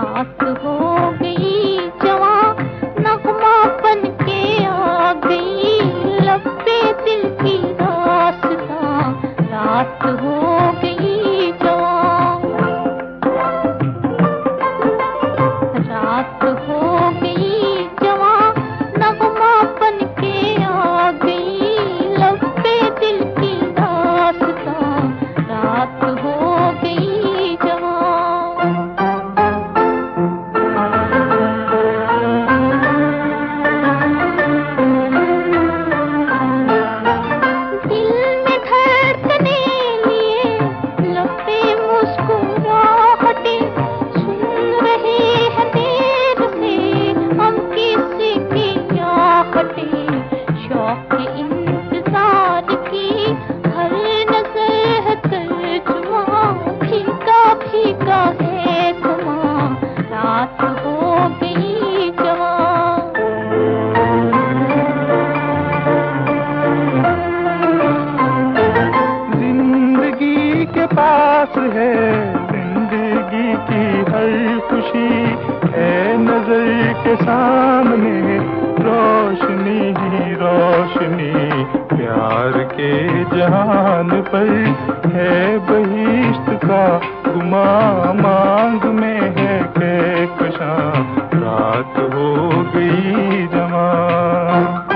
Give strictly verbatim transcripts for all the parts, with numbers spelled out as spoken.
रात हो गई जवां, नगमा बन के आ गई लब पे दिल की दास्तां। रात हो गई जवां, रात हो गई जवां, नगमा बन के आ गई लब पे दिल की दास्तां। रात हो गई है जिंदगी की हर खुशी है नजर के सामने, रोशनी ही रोशनी प्यार के जहान पर है बहिश्त का गुमा, मांग में है बेकशां। रात हो गई जवां।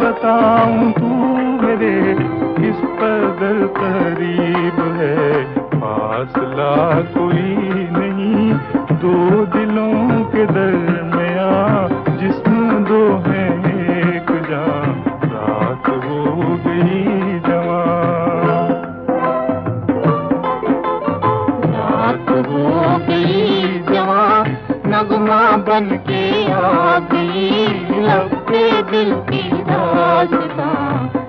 बताऊं तू मेरे किस कदर करीब है, फासला कोई नहीं दो दिलों के दरमियां, जिस्म दो है एक जान। रात हो गई जवां, रात हो गई जवां, नगमा बन के आ गई लब पे दिल की दास्तां।